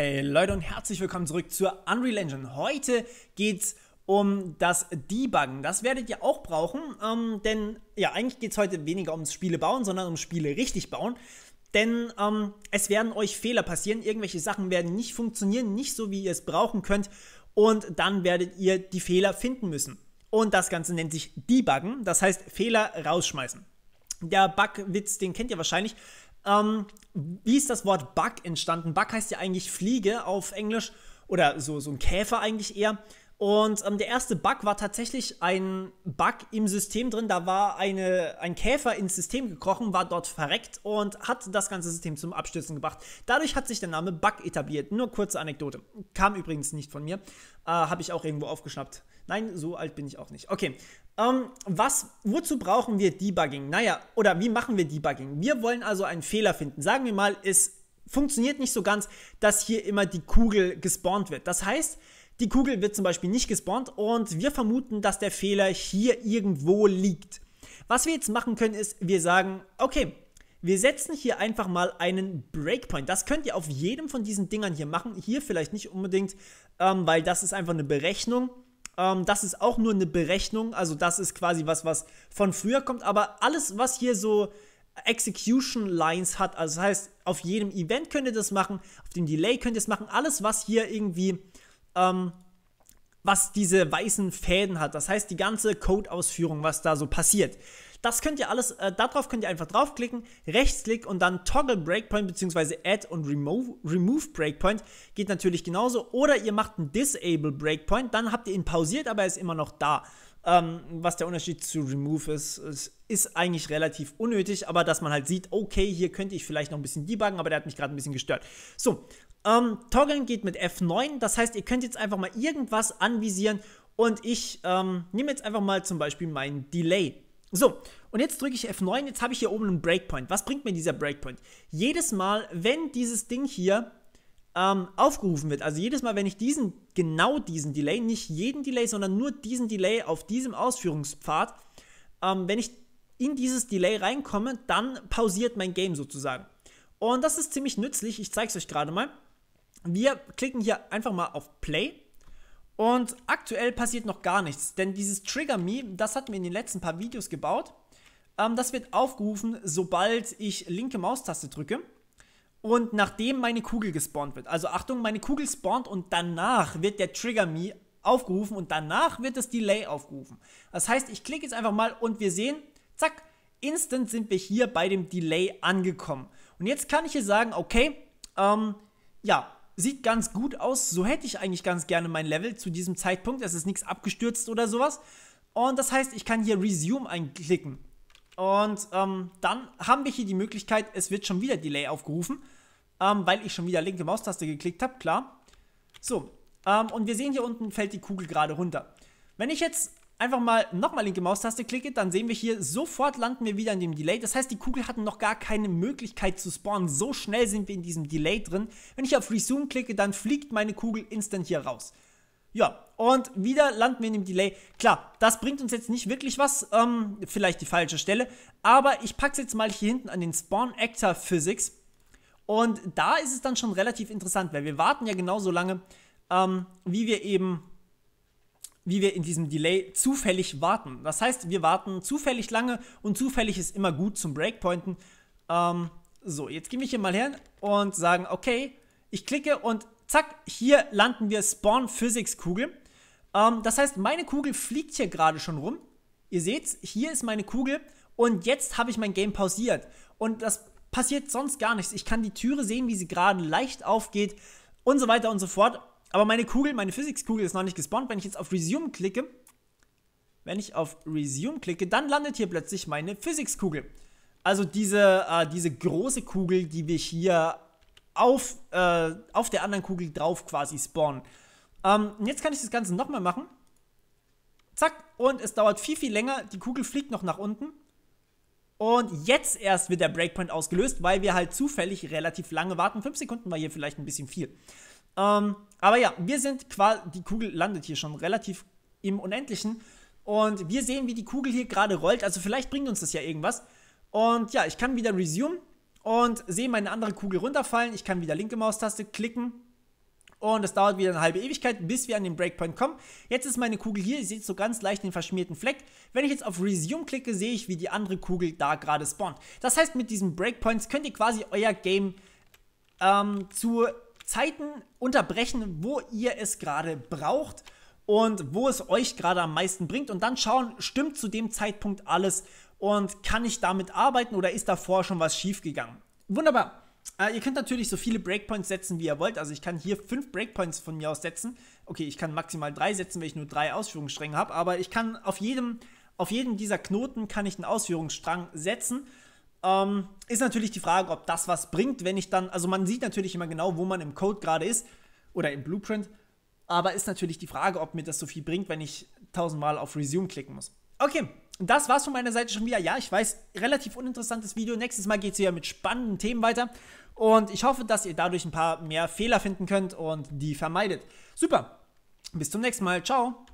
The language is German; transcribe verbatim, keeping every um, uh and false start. Hey Leute und herzlich willkommen zurück zur Unreal Engine. Heute geht's um das Debuggen. Das werdet ihr auch brauchen, ähm, denn ja, eigentlich geht es heute weniger ums Spiele bauen, sondern ums Spiele richtig bauen. Denn ähm, es werden euch Fehler passieren, irgendwelche Sachen werden nicht funktionieren, nicht so wie ihr es brauchen könnt, und dann werdet ihr die Fehler finden müssen. Und das Ganze nennt sich Debuggen, das heißt Fehler rausschmeißen. Der Bugwitz, den kennt ihr wahrscheinlich. Ähm, wie ist das Wort Bug entstanden? Bug heißt ja eigentlich Fliege auf Englisch oder so, so ein Käfer eigentlich eher. Und ähm, der erste Bug war tatsächlich ein Bug im System drin. Da war eine, ein Käfer ins System gekrochen, war dort verreckt und hat das ganze System zum Abstürzen gebracht. Dadurch hat sich der Name Bug etabliert. Nur kurze Anekdote. Kam übrigens nicht von mir. Äh, Habe ich auch irgendwo aufgeschnappt. Nein, so alt bin ich auch nicht. Okay, ähm, was, wozu brauchen wir Debugging? Naja, oder wie machen wir Debugging? Wir wollen also einen Fehler finden. Sagen wir mal, es funktioniert nicht so ganz, dass hier immer die Kugel gespawnt wird. Das heißt, die Kugel wird zum Beispiel nicht gespawnt und wir vermuten, dass der Fehler hier irgendwo liegt. Was wir jetzt machen können ist, wir sagen, okay, wir setzen hier einfach mal einen Breakpoint. Das könnt ihr auf jedem von diesen Dingern hier machen. Hier vielleicht nicht unbedingt, ähm, weil das ist einfach eine Berechnung. Ähm, das ist auch nur eine Berechnung, also das ist quasi was, was von früher kommt. Aber alles, was hier so Execution Lines hat, also das heißt, auf jedem Event könnt ihr das machen, auf dem Delay könnt ihr es machen. Alles, was hier irgendwie was diese weißen Fäden hat, das heißt die ganze Code-Ausführung, was da so passiert. Das könnt ihr alles, äh, darauf könnt ihr einfach draufklicken, Rechtsklick und dann Toggle Breakpoint bzw. Add und Remove, Remove Breakpoint geht natürlich genauso. Oder ihr macht einen Disable Breakpoint, dann habt ihr ihn pausiert, aber er ist immer noch da. Ähm, was der Unterschied zu Remove ist, ist, ist eigentlich relativ unnötig, aber dass man halt sieht, okay, hier könnte ich vielleicht noch ein bisschen debuggen, aber der hat mich gerade ein bisschen gestört. So, ähm, Toggeln geht mit F neun, das heißt, ihr könnt jetzt einfach mal irgendwas anvisieren und ich ähm, nehme jetzt einfach mal zum Beispiel meinen Delay. So, und jetzt drücke ich F neun, jetzt habe ich hier oben einen Breakpoint. Was bringt mir dieser Breakpoint? Jedes Mal, wenn dieses Ding hier ähm, aufgerufen wird, also jedes Mal, wenn ich diesen, genau diesen Delay, nicht jeden Delay, sondern nur diesen Delay auf diesem Ausführungspfad, ähm, wenn ich in dieses Delay reinkomme, dann pausiert mein Game sozusagen. Und das ist ziemlich nützlich, ich zeige es euch gerade mal. Wir klicken hier einfach mal auf Play. Und aktuell passiert noch gar nichts, denn dieses Trigger Me, das hatten wir in den letzten paar Videos gebaut. Ähm, das wird aufgerufen, sobald ich linke Maustaste drücke und nachdem meine Kugel gespawnt wird. Also Achtung, meine Kugel spawnt und danach wird der Trigger Me aufgerufen und danach wird das Delay aufgerufen. Das heißt, ich klicke jetzt einfach mal und wir sehen, zack, instant sind wir hier bei dem Delay angekommen. Und jetzt kann ich hier sagen, okay, ähm, ja, sieht ganz gut aus, so hätte ich eigentlich ganz gerne mein Level zu diesem Zeitpunkt, es ist nichts abgestürzt oder sowas. Und das heißt, ich kann hier Resume einklicken. Und ähm, dann haben wir hier die Möglichkeit, es wird schon wieder Delay aufgerufen, ähm, weil ich schon wieder linke Maustaste geklickt habe, klar. So, ähm, und wir sehen hier unten fällt die Kugel gerade runter. Wenn ich jetzt einfach mal nochmal linke Maustaste klicke, dann sehen wir hier, sofort landen wir wieder in dem Delay. Das heißt, die Kugel hatten noch gar keine Möglichkeit zu spawnen. So schnell sind wir in diesem Delay drin. Wenn ich auf Resume klicke, dann fliegt meine Kugel instant hier raus. Ja, und wieder landen wir in dem Delay. Klar, das bringt uns jetzt nicht wirklich was. Ähm, vielleicht die falsche Stelle. Aber ich packe es jetzt mal hier hinten an den Spawn Actor Physics. Und da ist es dann schon relativ interessant, weil wir warten ja genauso lange, ähm, wie wir eben... wie wir in diesem Delay zufällig warten. Das heißt, wir warten zufällig lange und zufällig ist immer gut zum Breakpointen. Ähm, so, jetzt gehen wir hier mal her und sagen, okay, ich klicke und zack, hier landen wir Spawn Physics Kugel. Ähm, das heißt, meine Kugel fliegt hier gerade schon rum. Ihr seht's, hier ist meine Kugel und jetzt habe ich mein Game pausiert. Und das passiert sonst gar nichts. Ich kann die Türe sehen, wie sie gerade leicht aufgeht und so weiter und so fort. Aber meine Kugel, meine Physics-Kugel ist noch nicht gespawnt. Wenn ich jetzt auf Resume klicke, wenn ich auf Resume klicke, dann landet hier plötzlich meine Physics-Kugel. Also diese, äh, diese große Kugel, die wir hier auf, äh, auf der anderen Kugel drauf quasi spawnen. Ähm, und jetzt kann ich das Ganze nochmal machen. Zack, und es dauert viel, viel länger. Die Kugel fliegt noch nach unten. Und jetzt erst wird der Breakpoint ausgelöst, weil wir halt zufällig relativ lange warten. Fünf Sekunden war hier vielleicht ein bisschen viel. Ähm, aber ja, wir sind quasi, die Kugel landet hier schon relativ im Unendlichen und wir sehen, wie die Kugel hier gerade rollt, also vielleicht bringt uns das ja irgendwas. Und ja, ich kann wieder resume und sehe meine andere Kugel runterfallen, ich kann wieder linke Maustaste klicken Und das dauert wieder eine halbe Ewigkeit, bis wir an den Breakpoint kommen. Jetzt ist meine Kugel hier, ihr seht so ganz leicht den verschmierten Fleck. Wenn ich jetzt auf Resume klicke, sehe ich, wie die andere Kugel da gerade spawnt. Das heißt, mit diesen Breakpoints könnt ihr quasi euer Game ähm, zu Zeiten unterbrechen, wo ihr es gerade braucht und wo es euch gerade am meisten bringt. Und dann schauen, stimmt zu dem Zeitpunkt alles und kann ich damit arbeiten oder ist davor schon was schief gegangen? Wunderbar. Uh, ihr könnt natürlich so viele Breakpoints setzen, wie ihr wollt. Also ich kann hier fünf Breakpoints von mir aus setzen. Okay, ich kann maximal drei setzen, wenn ich nur drei Ausführungsstränge habe. Aber ich kann auf jedem, auf jedem dieser Knoten kann ich einen Ausführungsstrang setzen. Ähm, ist natürlich die Frage, ob das was bringt, wenn ich dann... Also man sieht natürlich immer genau, wo man im Code gerade ist oder im Blueprint. Aber ist natürlich die Frage, ob mir das so viel bringt, wenn ich tausendmal auf Resume klicken muss. Okay. Und das war's von meiner Seite schon wieder. Ja, ich weiß, relativ uninteressantes Video. Nächstes Mal geht's wieder mit spannenden Themen weiter. Und ich hoffe, dass ihr dadurch ein paar mehr Fehler finden könnt und die vermeidet. Super, bis zum nächsten Mal. Ciao.